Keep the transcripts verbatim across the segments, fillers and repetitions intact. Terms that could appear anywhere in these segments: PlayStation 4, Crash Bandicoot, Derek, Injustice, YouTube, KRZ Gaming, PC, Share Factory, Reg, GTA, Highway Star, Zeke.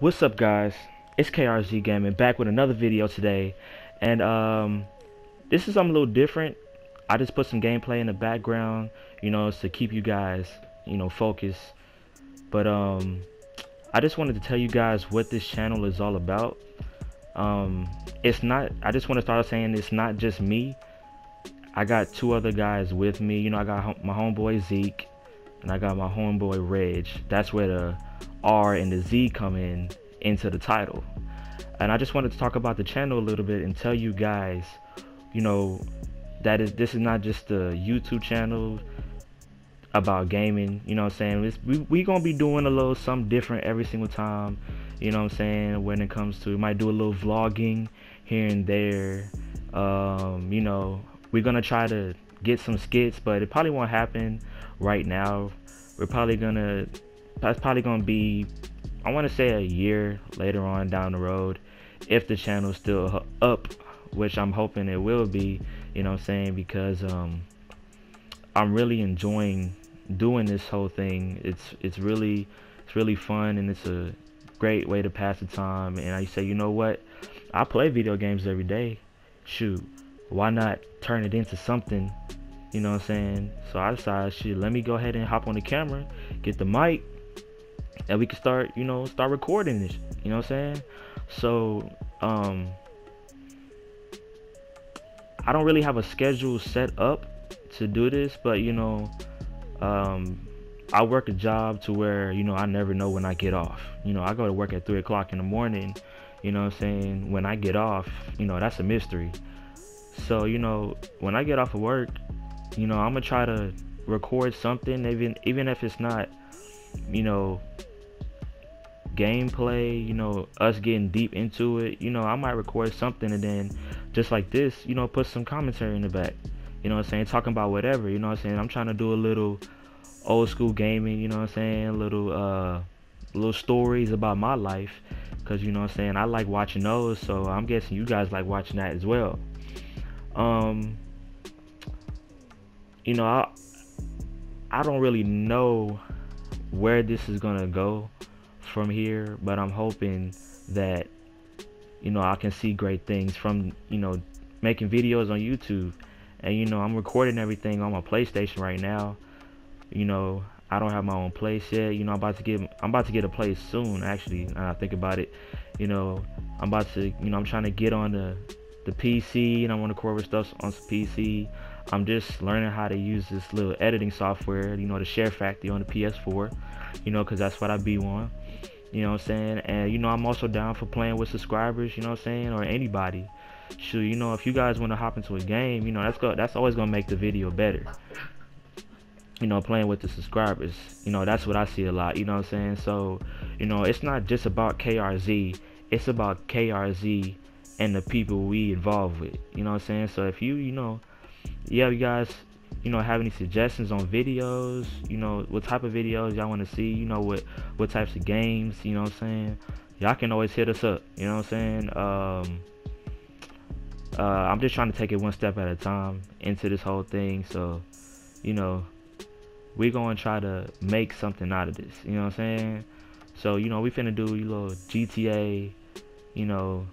What's up, guys? It's K R Z Gaming back with another video today, and um, this is something a little different. I just put some gameplay in the background, you know, to keep you guys, you know, focused. But um, I just wanted to tell you guys what this channel is all about. Um, it's not. I just want to start saying it's not just me. I got two other guys with me. You know, I got my homeboy Zeke, and I got my homeboy Reg. That's where the R and the Z come in into the title. And I just wanted to talk about the channel a little bit and tell you guys, you know, that is this is not just a YouTube channel about gaming. You know what I'm saying? It's, we we gonna be doing a little something different every single time. You know what I'm saying? When it comes to, we might do a little vlogging here and there. Um, you know, we're gonna try to get some skits, but it probably won't happen right now. We're probably gonna. That's probably gonna be, I want to say, a year later on down the road, if the channel's still up, which I'm hoping it will be. You know what I'm saying? Because um, I'm really enjoying doing this whole thing. It's it's really it's really fun, and it's a great way to pass the time. And I say, you know what? I play video games every day. Shoot, why not turn it into something? You know what I'm saying? So I decided, shoot, let me go ahead and hop on the camera, get the mic, and we can start, you know, start recording this. You know what I'm saying? So, um, I don't really have a schedule set up to do this, but, you know, um, I work a job to where, you know, I never know when I get off. You know, I go to work at three o'clock in the morning. You know what I'm saying? When I get off, you know, that's a mystery. So, you know, when I get off of work, you know, I'm gonna try to record something, even, even if it's not, you know, gameplay, you know, us getting deep into it. You know, I might record something, and then just like this, you know, put some commentary in the back. You know what I'm saying? Talking about whatever. You know what I'm saying? I'm trying to do a little old school gaming. You know what I'm saying? Little uh little stories about my life, because, you know what I'm saying, I like watching those, so I'm guessing you guys like watching that as well. Um you know, I I don't really know where this is gonna go from here, but I'm hoping that, you know, I can see great things from, you know, making videos on YouTube. And, you know, I'm recording everything on my PlayStation right now. You know, I don't have my own place yet. You know, I'm about to get I'm about to get a place soon, actually, now I think about it. You know, I'm about to, you know, I'm trying to get on the the P C, and I want to record stuff on the P C. I'm just learning how to use this little editing software, you know, the Share Factory on the P S four, you know, because that's what I be on, you know what I'm saying? And, you know, I'm also down for playing with subscribers, you know what I'm saying, or anybody. So, you know, if you guys want to hop into a game, you know, that's go that's always going to make the video better, you know, playing with the subscribers. You know, that's what I see a lot, you know what I'm saying? So, you know, it's not just about K R Z, it's about K R Z and the people we involved with, you know what I'm saying? So if you, you know, yeah, you guys, you know, have any suggestions on videos, you know, what type of videos y'all want to see, you know, what what types of games, you know what I'm saying, y'all can always hit us up, you know what I'm saying. um uh I'm just trying to take it one step at a time into this whole thing. So, you know, we're gonna try to make something out of this, you know what I'm saying. So, you know, we finna do a little G T A, you know,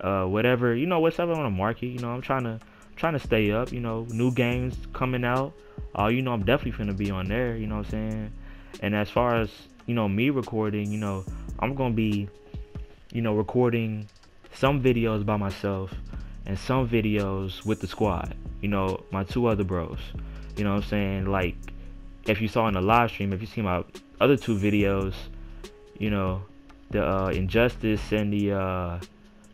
uh whatever, you know, whatever on the market. You know, I'm trying to trying to stay up, you know, new games coming out. Uh, you know, I'm definitely finna be on there, you know what I'm saying. And as far as, you know, me recording, you know, I'm gonna be, you know, recording some videos by myself and some videos with the squad, you know, my two other bros, you know what I'm saying. Like, if you saw in the live stream, if you see my other two videos, you know, the uh, Injustice and the uh,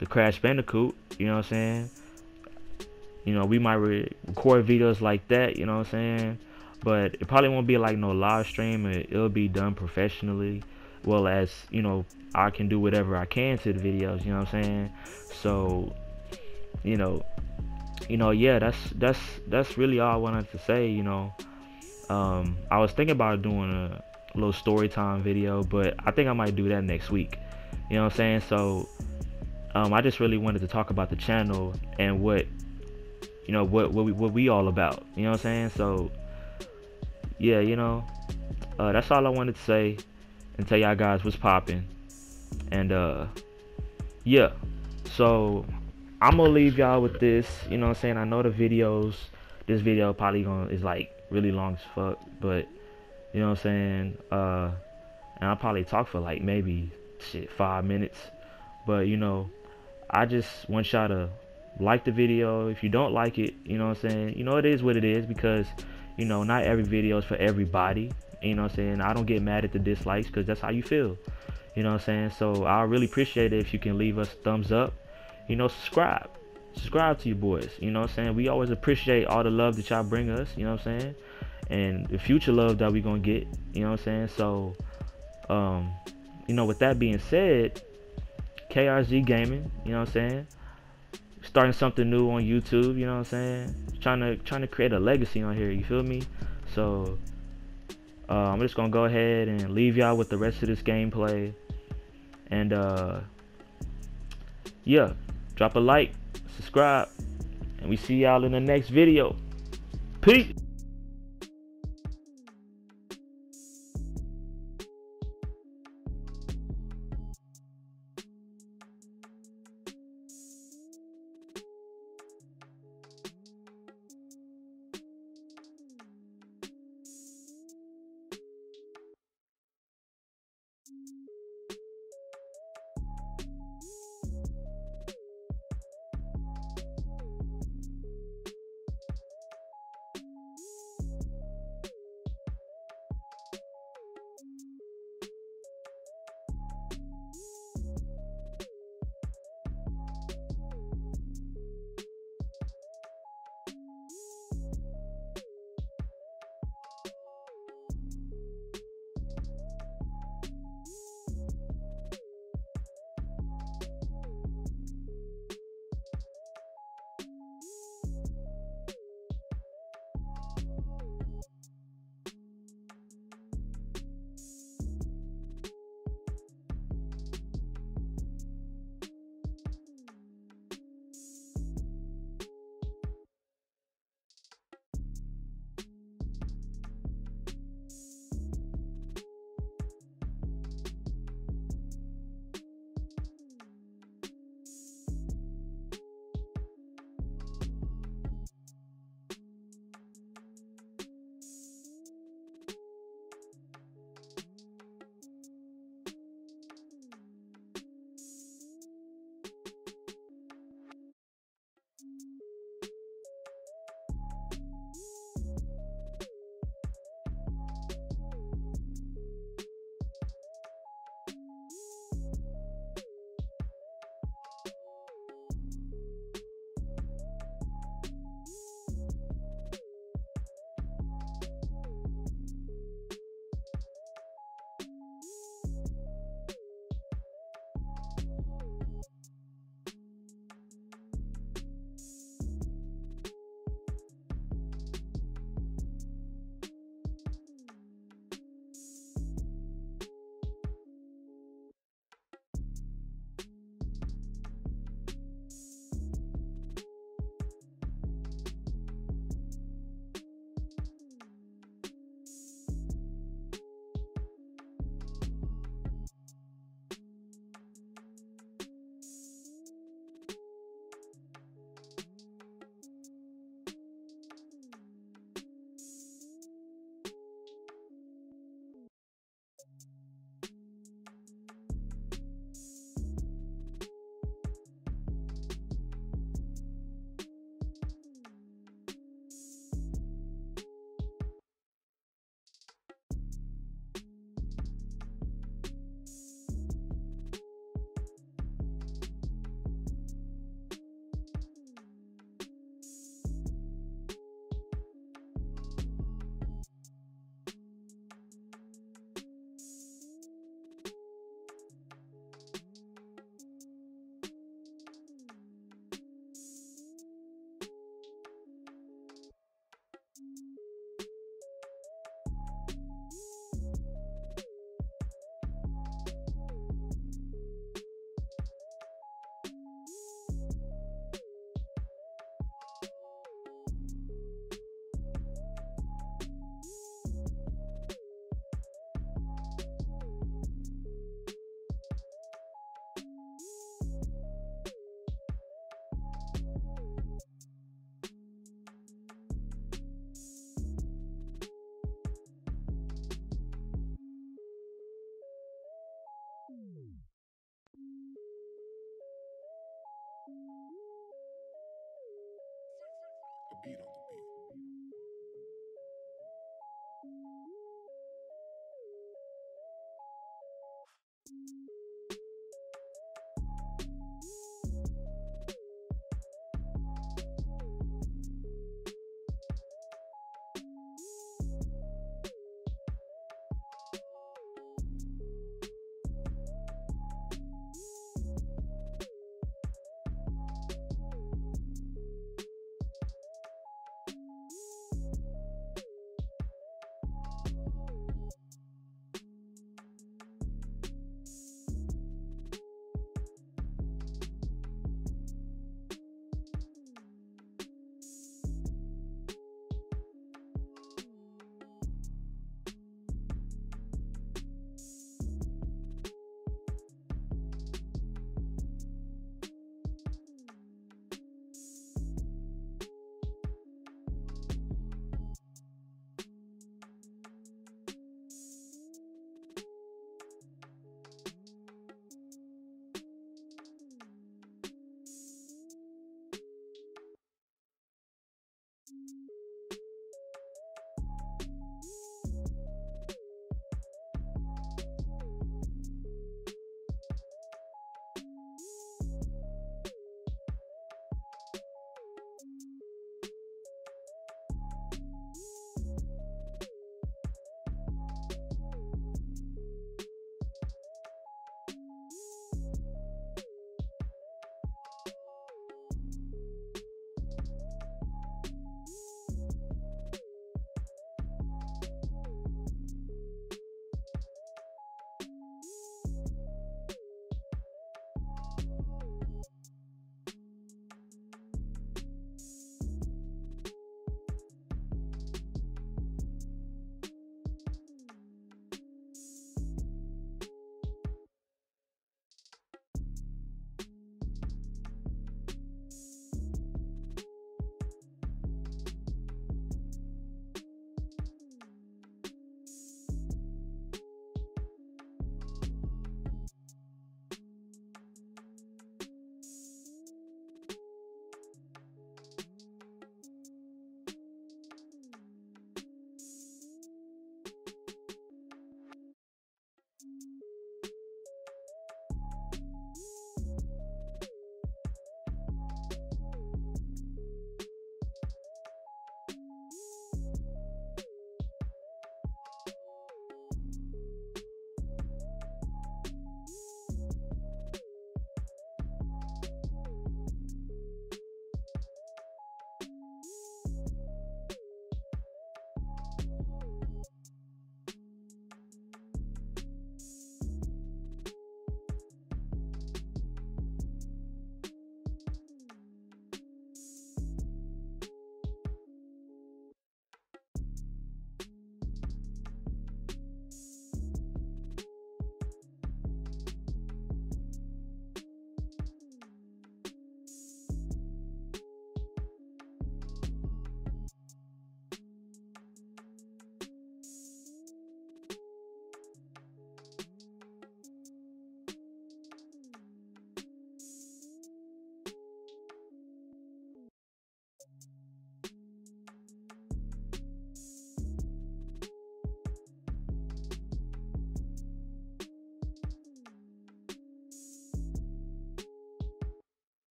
the Crash Bandicoot, you know what I'm saying. You know, we might re record videos like that, you know what I'm saying, but it probably won't be like no live stream. It, it'll be done professionally, well, as, you know, I can do whatever I can to the videos, you know what I'm saying. So, you know, you know, yeah, that's that's that's really all I wanted to say. You know, um, I was thinking about doing a little story time video, but I think I might do that next week, you know what I'm saying. So, um, I just really wanted to talk about the channel and what, you know, what what we, what we all about, you know what I'm saying. So, yeah, you know, uh, that's all I wanted to say and tell y'all guys what's popping. And uh yeah, so I'm gonna leave y'all with this. You know what I'm saying? I know the videos, this video probably gonna is like really long as fuck, but you know what I'm saying? Uh and I'll probably talk for like maybe shit five minutes. But you know, I just want y'all to like the video. If you don't like it, you know what I'm saying? You know, it is what it is, because you know, not every video is for everybody. You know what I'm saying? I don't get mad at the dislikes, because that's how you feel. You know what I'm saying? So I really appreciate it if you can leave us thumbs up. You know, subscribe. Subscribe to your boys. You know what I'm saying? We always appreciate all the love that y'all bring us. You know what I'm saying? And the future love that we gonna get. You know what I'm saying? So, um, you know, with that being said, K R Z Gaming. You know what I'm saying? Starting something new on YouTube. You know what I'm saying? Trying to trying to create a legacy on here. You feel me? So, uh, I'm just gonna go ahead and leave y'all with the rest of this gameplay. And uh, yeah, drop a like, subscribe, and we see y'all in the next video. Peace. A beat on the beat.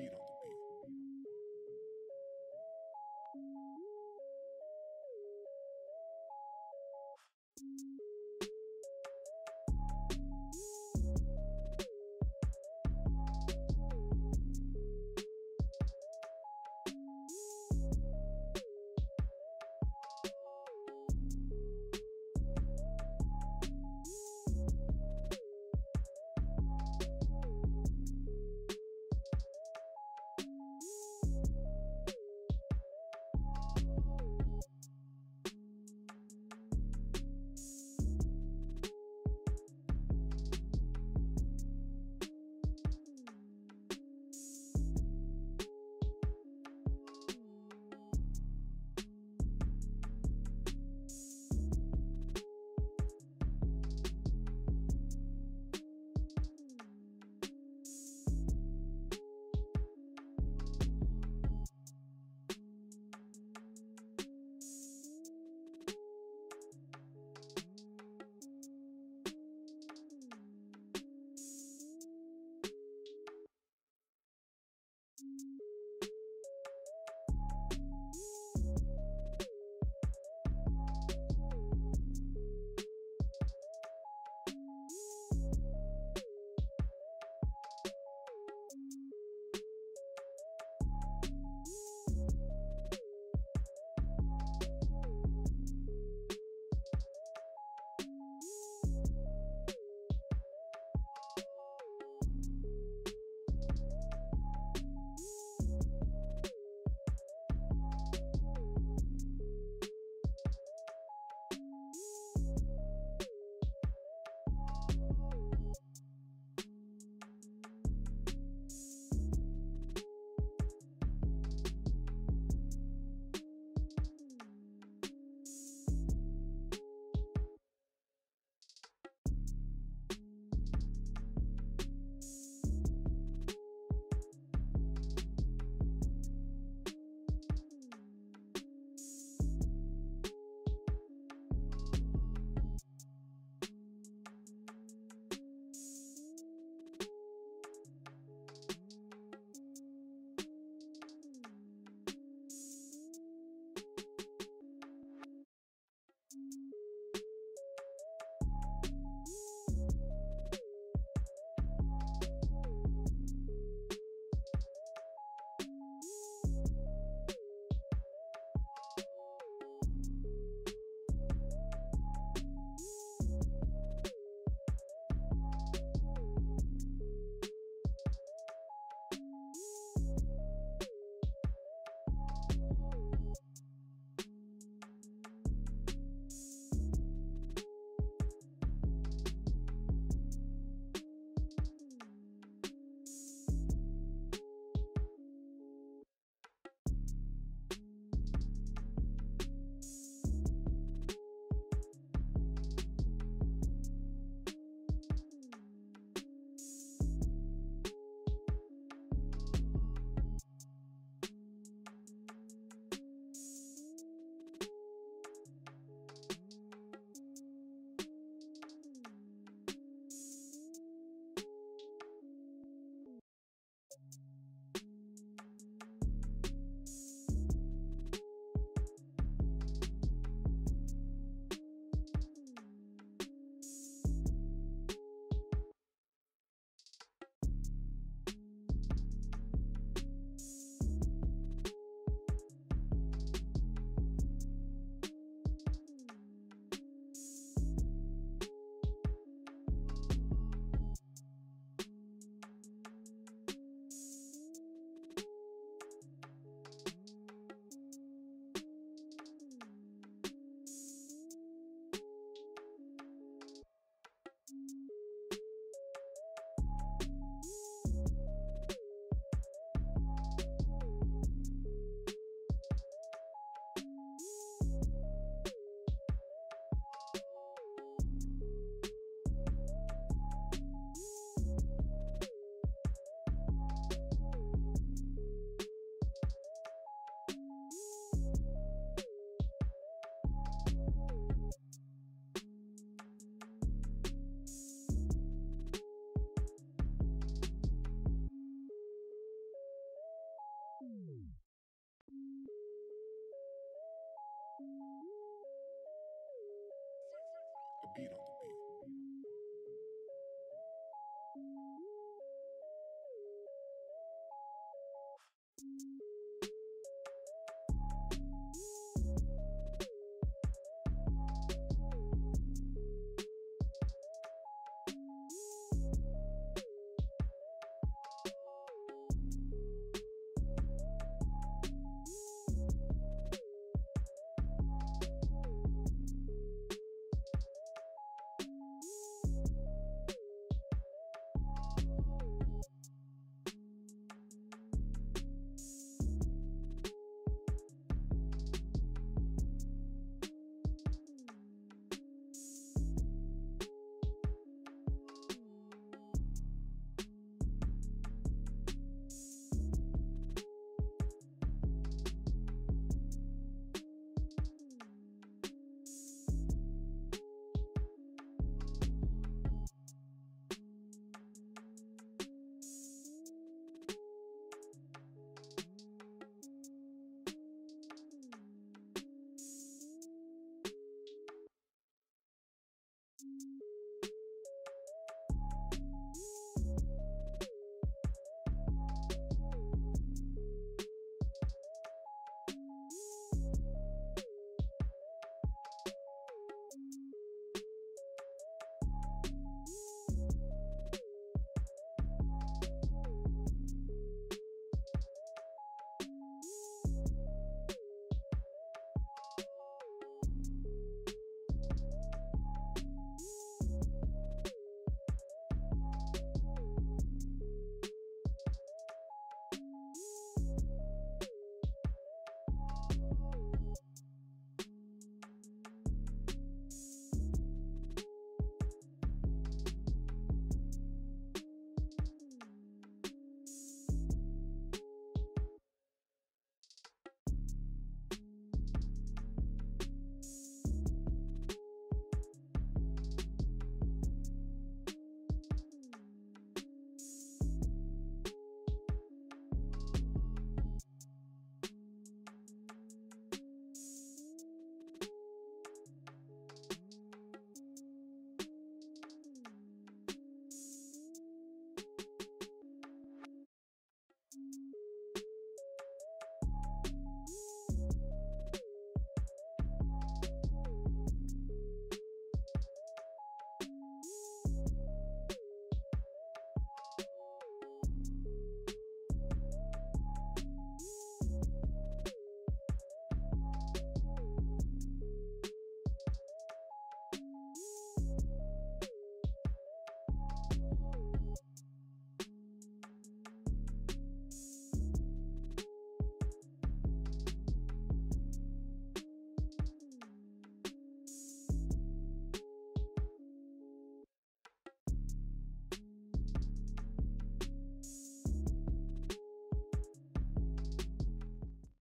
beat on the beat. Woo!